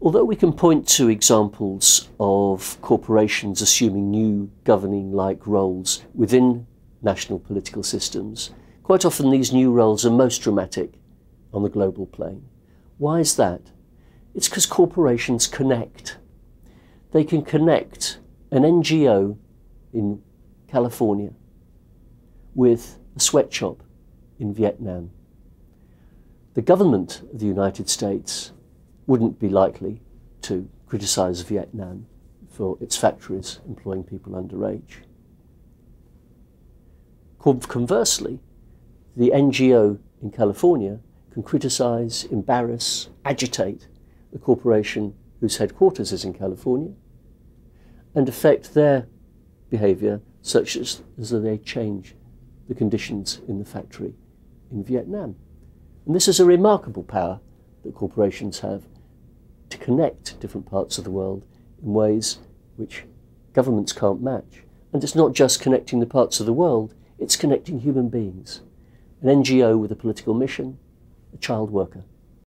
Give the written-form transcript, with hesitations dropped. Although we can point to examples of corporations assuming new governing-like roles within national political systems, quite often these new roles are most dramatic on the global plane. Why is that? It's because corporations connect. They can connect an NGO in California with a sweatshop in Vietnam. The government of the United States wouldn't be likely to criticize Vietnam for its factories employing people underage. Conversely, the NGO in California can criticize, embarrass, agitate the corporation whose headquarters is in California and affect their behavior such as that they change the conditions in the factory in Vietnam. And this is a remarkable power that corporations have to connect different parts of the world in ways which governments can't match. And it's not just connecting the parts of the world, it's connecting human beings. An NGO with a political mission, a child worker.